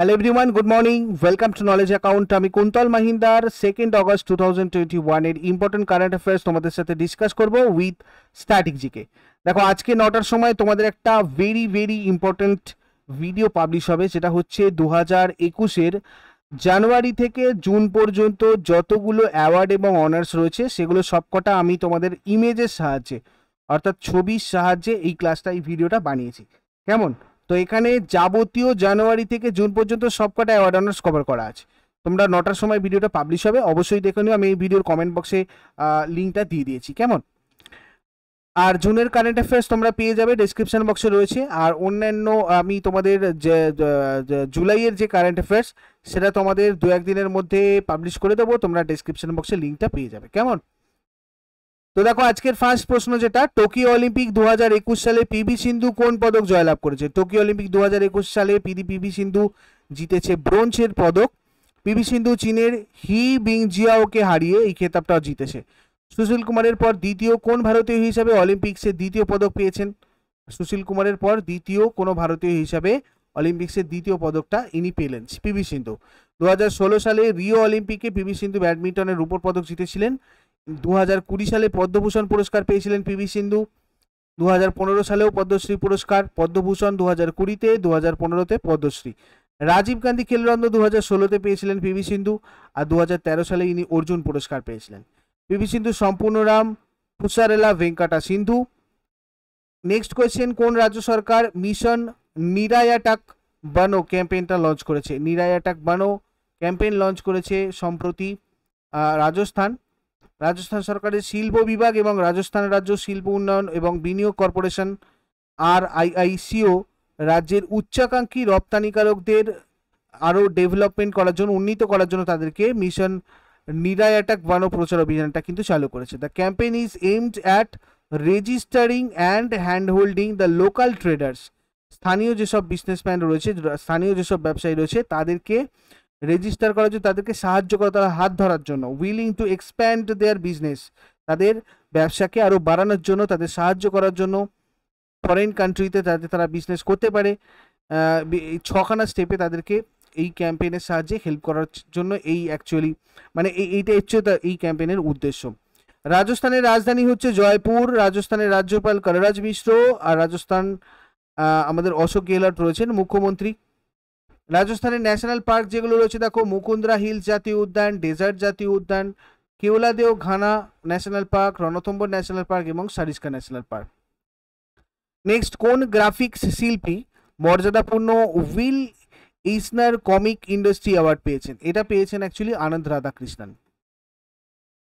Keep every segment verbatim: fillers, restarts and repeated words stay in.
Hello everyone, good morning. Welcome to knowledge account. আমি Kuntal Mahindar second August two thousand twenty one এর important current affairs তোমাদের সাথে discuss করব with static GK. দেখো আজকে নটার সময় তোমাদের একটা very very important video publish হবে, সেটা হচ্ছে দু হাজার একুশ এর জানুয়ারি থেকে জুন পর্যন্ত যতগুলো অ্যাওয়ার্ড এবং অনার্স রয়েছে সেগুলো সবকটা আমি তোমাদের ইমেজের সাহায্যে অর্থাৎ ছবির সাহায্যে এই ক্লাসটা এই ভিডিওটা বানিয়েছি। কেমন? তো এখানে যাবতীয় জানুয়ারি থেকে জুন পর্যন্ত সবকটা অ্যাওয়ার্ড অনার্স কভার করা আছে। তোমরা নটার সময় ভিডিওটা পাবলিশ হবে, অবশ্যই দেখে নিও। আমি এই ভিডিওর কমেন্ট বক্সে লিঙ্কটা দিয়ে দিয়েছি। কেমন? আর জুনের কারেন্ট অ্যাফেয়ার্স তোমরা পেয়ে যাবে, ডেসক্রিপশন বক্সে রয়েছে। আর অন্যান্য আমি তোমাদের যে জুলাইয়ের যে কারেন্ট অ্যাফেয়ার্স সেটা তোমাদের দু একদিনের মধ্যে পাবলিশ করে দেবো, তোমরা ডেসক্রিপশন বক্সে লিঙ্কটা পেয়ে যাবে। কেমন? তো দেখো আজকের ফার্স্ট প্রশ্ন যেটা, টোকিও অলিম্পিক দু হাজার একুশ সালে পি ভি সিন্ধু কোন পদক জয়লাভ করেছে? টোকিও অলিম্পিক দু হাজার একুশ সালে পি ভি সিন্ধু জিতেছে ব্রোঞ্জের পদক। পি ভি সিন্ধু চীনের হি বিংজিয়াওকে হারিয়ে এই খেতাবটা জিতেছে। সুশীল কুমারের পর দ্বিতীয় কোন ভারতীয় হিসাবে অলিম্পিক্সে দ্বিতীয় পদক পেয়েছেন? সুশীল কুমারের পর দ্বিতীয় কোনো ভারতীয় হিসাবে অলিম্পিক্সের দ্বিতীয় পদকটা ইনি পেলেন পি ভি সিন্ধু। দু হাজার ষোলো সালে রিও অলিম্পিকে পি ভি সিন্ধু ব্যাডমিন্টনের রূপোর পদক জিতেছিলেন। দু হাজার কুড়ি সালে পদ্মভূষণ পুরস্কার পেয়েছিলেন পি ভি সিন্ধু। দু হাজার পনেরো সালেও পদ্মশ্রী পুরস্কার, পদ্মভূষণ দু হাজার কুড়িতে, দু হাজার পনেরোতে পদ্মশ্রী। রাজীব গান্ধী খেলরত্ন দু হাজার ষোলোতে পেয়েছিলেন পি ভি সিন্ধু। আর দু হাজার তেরো সালে ইনি অর্জুন পুরস্কার পেয়েছিলেন। পি ভি সিন্ধু সম্পূর্ণ নাম পুসারেলা ভেঙ্কাটা সিন্ধু। নেক্সট কোয়েশ্চেন, কোন রাজ্য সরকার মিশন নিরায়াটাক বানো ক্যাম্পেইনটা লঞ্চ করেছে? নিরায়াটাক বানো ক্যাম্পেইন লঞ্চ করেছে সম্প্রতি রাজস্থান। রাজস্থান সরকারের শিল্প বিভাগ এবং রাজস্থান রাজ্য শিল্প উন্নয়ন এবং বিনিয়োগ corporation R I I C O রাজ্যের উচ্চাকাঙ্ক্ষী রপ্তানিকারকদের আরও ডেভেলপমেন্ট করার জন্য, উন্নীত করার জন্য তাদেরকে মিশন নিরায়াটাক বানো প্রচার অভিযানটা কিন্তু চালু করেছে। The campaign is aimed at registering and hand holding the local traders. স্থানীয় যেসব বিজনেসম্যান রয়েছে, স্থানীয় যেসব ব্যবসায়ী রয়েছে তাদেরকে রেজিস্টার করার জন্য, তাদেরকে সাহায্য করা, তারা হাত ধরার জন্য, willing to expand their business, তাদের ব্যবসাকে আরও বাড়ানোর জন্য, তাদের সাহায্য করার জন্য ফরেন কান্ট্রিতে যাতে তারা বিজনেস করতে পারে। এই ছখানা স্টেপে তাদেরকে এই ক্যাম্পেইনের সাহায্যে হেল্প করার জন্য এই অ্যাকচুয়ালি মানে এইটা হচ্ছে এই ক্যাম্পেইনের উদ্দেশ্য। রাজস্থানের রাজধানী হচ্ছে জয়পুর। রাজস্থানের রাজ্যপাল কলরাজ মিশ্র, আর রাজস্থান আমাদের অশোক গেহলট রয়েছেন মুখ্যমন্ত্রী। রাজস্থানের ন্যাশনাল পার্ক যেগুলো রয়েছে, দেখো মুকুন্দ্রা হিলস জাতীয় উদ্যান, ডেজার্ট জাতীয় উদ্যান, Keoladeo Ghana national park, Ranthambore national park এবং সারিস্কা ন্যাশনাল পার্ক। নেক্সট, কোন গ্রাফিক্স শিল্পী মর্যাদাপূর্ণ Will Eisner comic industry award পেয়েছেন? এটা পেয়েছেন অ্যাকচুয়ালি আনন্দ রাধাকৃষ্ণন।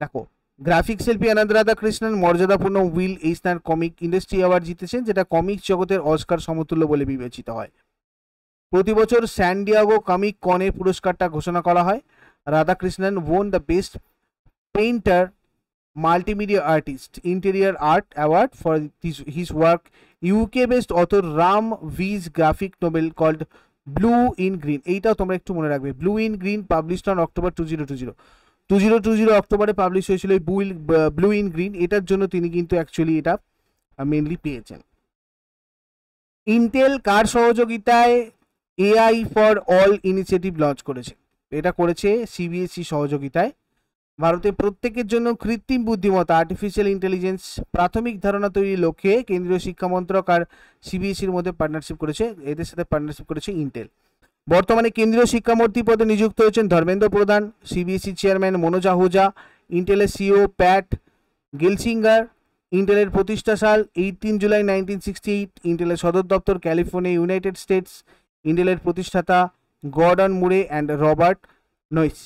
দেখো গ্রাফিক শিল্পী আনন্দ রাধাকৃষ্ণন মর্যাদাপূর্ণ Will Eisner comic industry award জিতেছেন, যেটা কমিক জগতের অস্কার সমতুল্য বলে বিবেচিত হয়। প্রতি বছর স্যান্ডিয়াগো কমিক কনে পুরস্কারটা ঘোষণা করা হয়। Radhakrishnan won the best painter multimedia artist interior art award for his work. UK best author Ram V's graphic novel called blue in green. এইটাও তোমরা একটু মনে রাখবে, blue in green published on October two zero two zero. Two zero two zero অক্টোবরে publish হয়েছিল এই blue in green. এটার জন্য তিনি কিন্তু অ্যাকচুয়ালি এটা মেনলি পেয়েছেন। ইন্টেল কার সহযোগিতায় AI for all initiative launch করেছে? এটা করেছে সি বি এস ই সহযোগিতায়। ভারতে প্রত্যেকের জন্য কৃত্রিম বুদ্ধিমত্তা আর্টিফিশিয়াল ইন্টেলিজেন্স প্রাথমিক ধারণা তৈরির লক্ষ্যে কেন্দ্রীয় শিক্ষামন্ত্রক আর সি বি এস ইর মধ্যে পার্টনারশিপ করেছে, এদের সাথে পার্টনারশিপ করেছে ইন্টেল। বর্তমানে কেন্দ্রীয় শিক্ষামন্ত্রী পদে নিযুক্ত হয়েছেন Dharmendra Pradhan, C B S E chairman Manoj Ahuja, ইন্টেলের সিইও প্যাট গেলসিঙ্গার। ইন্টেলের প্রতিষ্ঠা সাল eighteen July nineteen sixty eight. ইন্টেলের সদর দপ্তর ক্যালিফোর্নিয়া, ইউনাইটেড স্টেটস। ইন্টেলের প্রতিষ্ঠাতা Gordon Moore and Robert Noyce.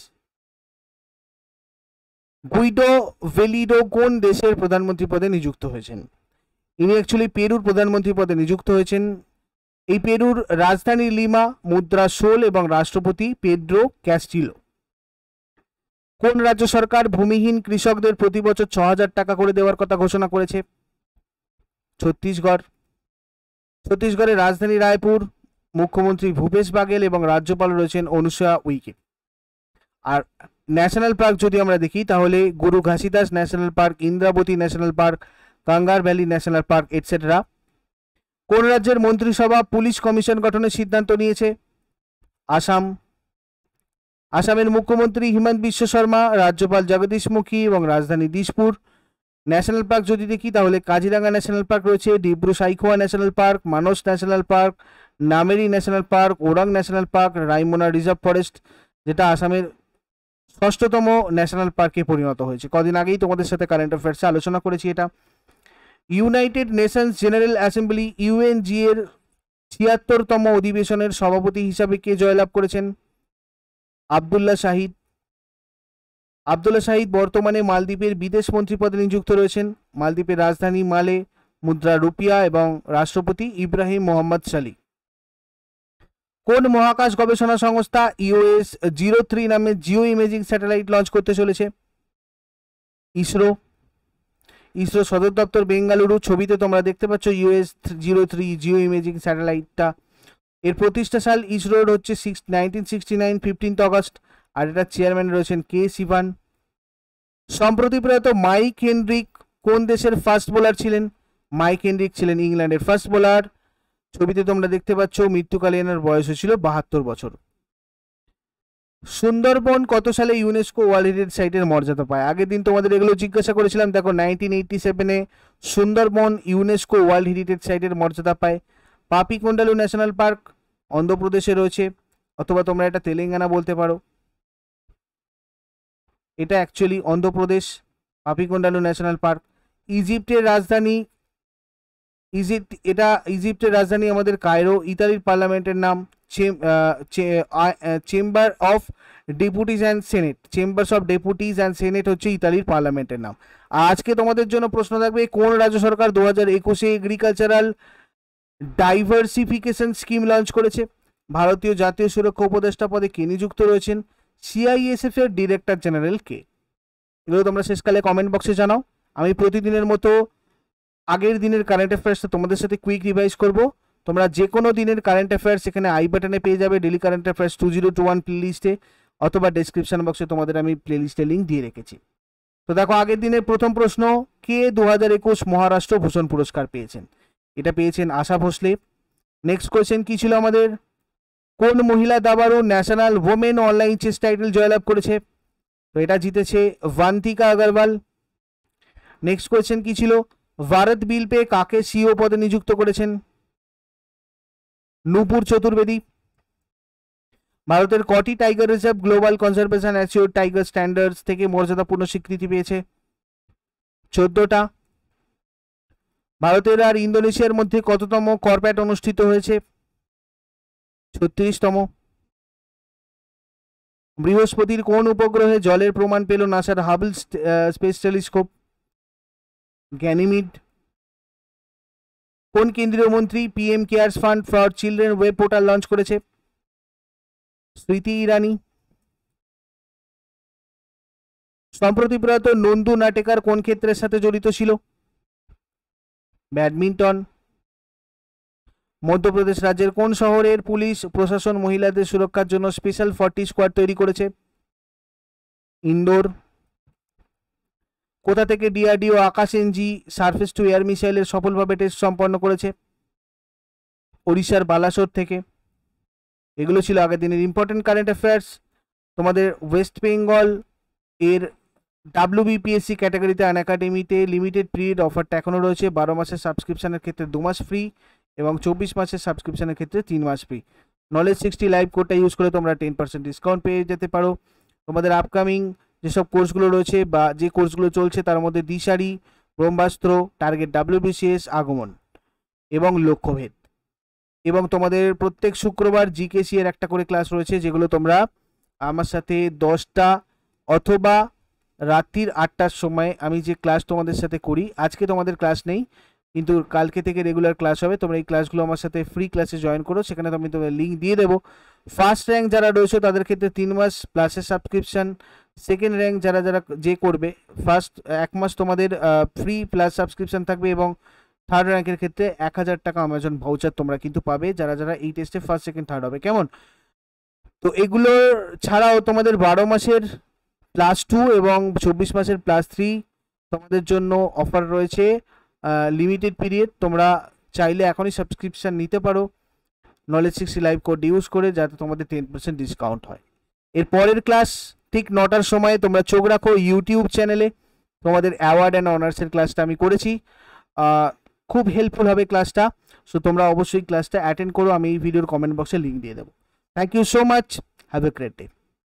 Guido Bellido কোন দেশের প্রধানমন্ত্রী পদে নিযুক্ত হয়েছেন? ইনি অ্যাকচুয়ালি পেরুর প্রধানমন্ত্রী পদে নিযুক্ত হয়েছেন। এই পেরুর রাজধানী লিমা, মুদ্রা সোল এবং রাষ্ট্রপতি পেড্রো ক্যাস্টিলো। কোন রাজ্য সরকার ভূমিহীন কৃষকদের প্রতি বছর ছ হাজার টাকা করে দেওয়ার কথা ঘোষণা করেছে? ছত্তিশগড়। ছত্তিশগড়ের রাজধানী রায়পুর, মুখ্যমন্ত্রী ভূপেশ বাঘেল এবং রাজ্যপাল রয়েছেন অনুসূয়া উইকে। আর ন্যাশনাল পার্ক যদি আমরা দেখি তাহলে Guru Ghasidas national park, Indravati national park, Kanger valley national park etcetera. কোন রাজ্যের মন্ত্রিসভা পুলিশ কমিশন গঠনের সিদ্ধান্ত নিয়েছে? आसाम आसामेर मुख्यमंत्री हिमंत बिश्व शर्मा, राज्यपाल जगदीश मुखी और राजधानी दिसपुर। नैशनल पार्क जो देखी ताहले काजीरंगा नैशनल पार्क रही है, Dibru Saikhowa national park, Manas national park, Nameri national park, Orang national park, Raimona reserve forest जेटा आसामेर षष्ठतम नैशनल पार्के परिणत हो। कदिन आगे तुम्हारे साथ कारेंट अफेयार्स आलोचना करेছি। এটা United Nations General Assembly UNG এর छियात्तरतम अधिवेशनेर सभापति हिसाब के जयलाभ करेছেন আব্দুল্লাহ শাহিদ। আব্দুল্লাহ শাহিদ বর্তমানে মালদ্বীপের বিদেশ মন্ত্রী পদে নিযুক্ত রয়েছেন। মালদ্বীপের রাজধানী মালে মুদ্রা রুপিয়া এবং রাষ্ট্রপতি ইব্রাহিম মোহাম্মদ সালি। কোন মহাকাশ গবেষণা সংস্থা ইউএস জিরো থ্রি নামে জিও ইমেজিং স্যাটেলাইট লঞ্চ করতে চলেছে? ইসরো। इसरो सदर दफ्तर बेंगालुरु। छवि तुम्हारा देखते पाच EOS zero three GEO imaging सैटेलाइटा। एर प्रतिष्ठा साल इसरोर हे six nineteen sixty nine fifteenth August और यार चेयरमैन रही के सिवान। सम्प्रति प्रयात माइक हेनरिक कौन देशर फास्ट बोलार छिलेन? माइक हेनरिक छिलेन इंग्लैंडर फास्ट बोलार। छवि तुम्हारा देखते पाच मृत्युकाले एनार बयस छिलो बाहत्तर बछर। सुंदरबन कत साले यूनेस्को वर्ल्ड हेरिटेज साइटेर मर्यादा पाय? आगे दिन तुम्हारे एगुलो जिज्ञासा करेছিলাম। देखो नाइनटीन एटी सेवन ए सुंदरबन यूनेस्को वर्ल्ड हेरिटेज साइटेर मर्यादा पाय। पापीकोंडालू नैशनल पार्क अन्ध्र प्रदेशे रयेछे अथवा तोमरा एटा तेलेंगाना बोलते पारो। एटा actually Andhra Pradesh Papikondalu national park. इजिप्टेर राजधानी इजिप्ट एटा इजिप्टेर राजधानी आमादेर कायरो। इतालिर पार्लामेंटेर नाम chamber of deputies and senate. Chambers of deputies and senate होच्छे इतालिर पार्लामेंटेर नाम। आज के तोमादेर जोन्नो प्रश्न थाकबे, कोन राज्य सरकार दो हज़ार एकुशे एग्रिकालचाराल डाइवर्सिफिकेशन स्कीम लंच करेছে? भारतीय जातीय सुरक्षा उपदेष्टा पदे के नियुक्त रयेছেন? सीआईएसएफ एर डिरेक्टर जेनारेल के? एगुलो तोमरा शेषकाले कमेंट बक्से जानाओ। आमी प्रतिदिनेर मतो आगेर दिनेर कारेंट अफेयार्सटा तोमादेर साथे क्विक रिवाइज करब। তোমরা যে কোনো দিনের কারেন্ট অ্যাফেয়ার্স এখানে আই বাটনে পেয়ে যাবে, daily current affairs two zero two one প্লেলিস্টে অথবা ডেসক্রিপশন বক্সে তোমাদের আমি প্লেলিস্টে লিঙ্ক দিয়ে রেখেছি। তো দেখো আগের দিনের প্রথম প্রশ্ন, কে দু হাজার একুশ মহারাষ্ট্র ভূষণ পুরস্কার পেয়েছেন? এটা পেয়েছেন আশা ভোসলে। নেক্সট কোয়েশ্চেন কী ছিল আমাদের? কোন মহিলা দাবারও national women online chess title জয়লাভ করেছে? তো এটা জিতেছে ভান্তিকা আগরওয়াল। নেক্সট কোয়েশ্চেন কী ছিল? ভারত বিল পে কাকে সিও পদে নিযুক্ত করেছেন? नूपुर चतुर्वेदी। भारतेर कटी tiger reserve global conservation assured tiger standards थेके मर्यादापूर्ण स्वीकृति पेयेछे? चौदहटा। भारतेर आर इंडोनेशियार मध्य कततम करप्याट अनुष्ठित हयेछे? छत्तीसतम। बृहस्पतिर कोन उपग्रहे जलेर प्रमाण पेल नासार हाबल स्पेस टेलिस्कोप? गैनिमिड। कोन केंद्रीय मंत्री PM cares fund for children web portal launch करेছে? स्मृति ईरानी। सम्प्रति प्रयात नंदू नाटेकर कोन क्षेत्रेर साथे जड़ित छिलो? बैडमिंटन। मध्य प्रदेश राज्येर कोन शहरेर पुलिस प्रशासन महिलादेर सुरक्षार जोन्नो स्पेशल चालीस स्क्वाड तैरी करेছে? इंदोर। कोथा थेके DRDO Akash NG surface to air मिसाइलेर सफलभावे टेस्ट सम्पन्न करेছে? ओड़िशार बालासोर थेके। एगुलो छिलो आगे दिनेर इम्पोर्टेंट कारेंट अफेयार्स। तोमादेर वेस्ट बेंगल एर डब्ल्यूबीपीएससी कैटेगरिते अन अकाडेमीते लिमिटेड पिरियड अफारटा एखोनो रयेছে। बारो मासेर सबस्क्रिप्शनेर क्षेत्रे दो मास फ्री एबं चौबीस मासेर सबस्क्रिप्शनेर क्षेत्रे तीन मास फ्री। नलेज सिक्सटी लाइव कोडटा यूज करे तोमरा टेन पार्सेंट डिसकाउंट पेये जेते पारो। तोमादेर आपकामिंग যেসব কোর্সগুলো রয়েছে বা যে কোর্সগুলো চলছে তার মধ্যে দিশারি, ব্রহ্মাস্ত্র, টার্গেট ডাব্লিউবিসিএস, আগমন এবং লক্ষ্যভেদ। এবং তোমাদের প্রত্যেক শুক্রবার জিকেসি এর একটা করে ক্লাস রয়েছে, যেগুলো তোমরা আমার সাথে দশটা অথবা রাত্রির আটটার সময় আমি যে ক্লাস তোমাদের সাথে করি। আজকে তোমাদের ক্লাস নেই, কিন্তু কালকে থেকে রেগুলার ক্লাস হবে। তোমরা এই ক্লাসগুলো আমার সাথে ফ্রি ক্লাসে জয়েন করো, সেখানে আমি তোমাদের লিঙ্ক দিয়ে দেবো। ফার্স্ট র্যাঙ্ক যারা রয়েছে তাদের ক্ষেত্রে তিন মাস প্লাসের সাবস্ক্রিপশান। সেকেন্ড র্যাঙ্ক যারা যারা যে করবে ফার্স্ট এক মাস তোমাদের ফ্রি প্লাস সাবস্ক্রিপশান থাকবে। এবং থার্ড র্যাঙ্কের ক্ষেত্রে এক হাজার টাকা অ্যামাজন ভাউচার তোমরা কিন্তু পাবে, যারা যারা এই টেস্টে ফার্স্ট সেকেন্ড থার্ড হবে। কেমন? তো এগুলো ছাড়াও তোমাদের বারো মাসের প্লাস টু এবং চব্বিশ মাসের প্লাস থ্রি তোমাদের জন্য অফার রয়েছে, লিমিটেড পিরিয়ড। তোমরা চাইলে এখনই সাবস্ক্রিপশান নিতে পারো। Knowledge sixty live code use করে যাতে তোমাদের টেন পার্সেন্ট ডিসকাউন্ট হয়। এর পরের ক্লাস ঠিক নটার সময়ে তোমরা চোখ রাখো ইউটিউব চ্যানেলে, তোমাদের অ্যাওয়ার্ড অ্যান্ড অনার্সের ক্লাসটা আমি করেছি, খুব হেল্পফুল হবে ক্লাসটা, সো তোমরা অবশ্যই ক্লাসটা অ্যাটেন্ড করো, আমি এই ভিডিওর কমেন্ট বক্সে লিঙ্ক দিয়ে দেবো। Thank you so much, have a great day.